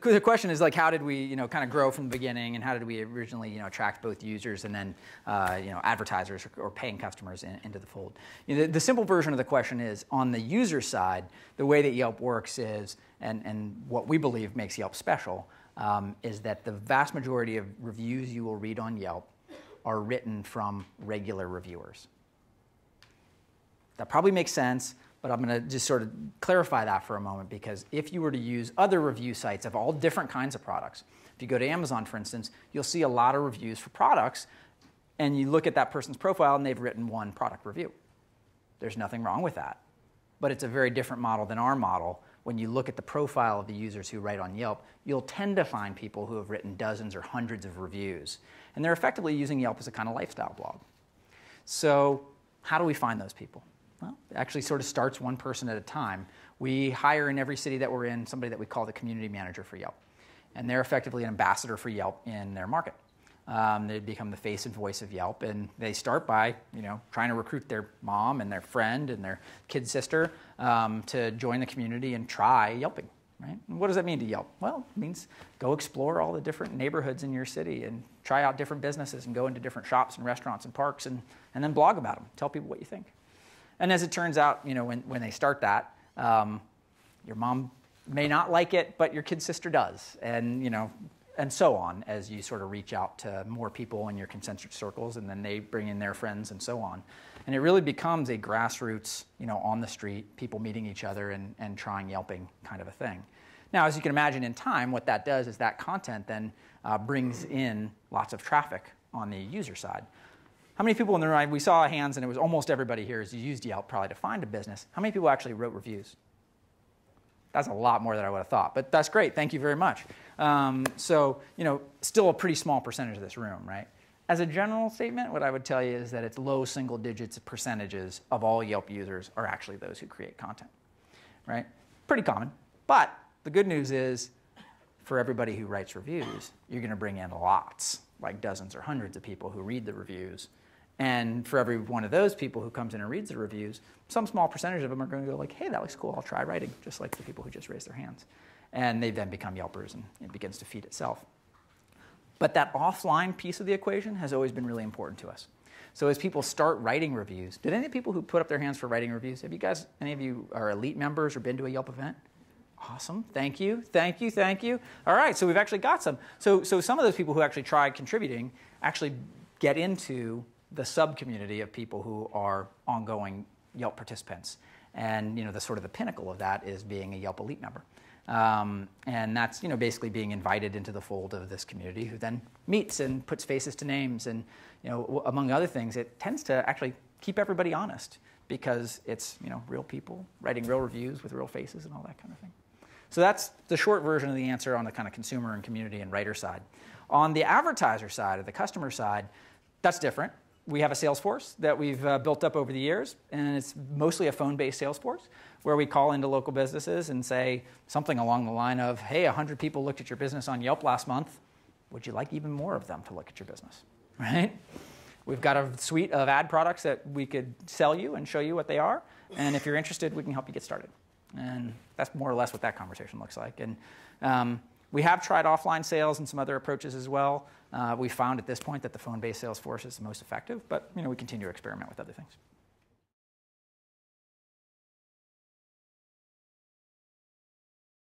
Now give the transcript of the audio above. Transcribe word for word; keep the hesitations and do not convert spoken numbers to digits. The question is, like, how did we, you know, kind of grow from the beginning, and how did we originally, you know, attract both users and then, uh, you know, advertisers or, or paying customers in, into the fold? You know, the, the simple version of the question is, on the user side, the way that Yelp works is, and, and what we believe makes Yelp special, um, is that the vast majority of reviews you will read on Yelp are written from regular reviewers. That probably makes sense. But I'm going to just sort of clarify that for a moment, because if you were to use other review sites of all different kinds of products, if you go to Amazon, for instance, you'll see a lot of reviews for products, and you look at that person's profile and they've written one product review. There's nothing wrong with that. But it's a very different model than our model. When you look at the profile of the users who write on Yelp, you'll tend to find people who have written dozens or hundreds of reviews. And they're effectively using Yelp as a kind of lifestyle blog. So how do we find those people? Well, it actually sort of starts one person at a time. We hire in every city that we're in somebody that we call the community manager for Yelp. And they're effectively an ambassador for Yelp in their market. Um, they become the face and voice of Yelp. And they start by, you know, trying to recruit their mom and their friend and their kid sister um, to join the community and try Yelping. Right? And what does that mean to Yelp? Well, it means go explore all the different neighborhoods in your city and try out different businesses and go into different shops and restaurants and parks and, and then blog about them. Tell people what you think. And as it turns out, you know, when, when they start that, um, your mom may not like it, but your kid sister does. And, you know, and so on, as you sort of reach out to more people in your concentric circles, and then they bring in their friends and so on. And it really becomes a grassroots, you know, on the street, people meeting each other and, and trying Yelping kind of a thing. Now, as you can imagine, in time, what that does is that content then uh, brings in lots of traffic on the user side. How many people in the room, we saw hands, and it was almost everybody here has used Yelp probably to find a business. How many people actually wrote reviews? That's a lot more than I would have thought, but that's great. Thank you very much. Um, so, you know, still a pretty small percentage of this room, right? As a general statement, what I would tell you is that it's low single digits percentages of all Yelp users are actually those who create content, right? Pretty common, but the good news is for everybody who writes reviews, you're going to bring in lots, like dozens or hundreds of people who read the reviews. And for every one of those people who comes in and reads the reviews, some small percentage of them are going to go like, hey, that looks cool, I'll try writing, just like the people who just raised their hands. And they then become Yelpers, and it begins to feed itself. But that offline piece of the equation has always been really important to us. So as people start writing reviews, did any of the people who put up their hands for writing reviews, have you guys, any of you are elite members or been to a Yelp event? Awesome. Thank you. Thank you. Thank you. All right. So we've actually got some. So, so some of those people who actually tried contributing actually get into the sub-community of people who are ongoing Yelp participants. And, you know, the sort of the pinnacle of that is being a Yelp Elite member. Um, and that's, you know, basically being invited into the fold of this community, who then meets and puts faces to names. And, you know, among other things, it tends to actually keep everybody honest, because it's, you know, real people writing real reviews with real faces and all that kind of thing. So that's the short version of the answer on the kind of consumer and community and writer side. On the advertiser side, or the customer side, that's different. We have a sales force that we've uh, built up over the years, and it's mostly a phone-based sales force where we call into local businesses and say something along the line of, hey, one hundred people looked at your business on Yelp last month. Would you like even more of them to look at your business? Right? We've got a suite of ad products that we could sell you and show you what they are, and if you're interested, we can help you get started. And that's more or less what that conversation looks like. And um, we have tried offline sales and some other approaches as well. Uh, we found at this point that the phone-based sales force is the most effective, but you know, we continue to experiment with other things.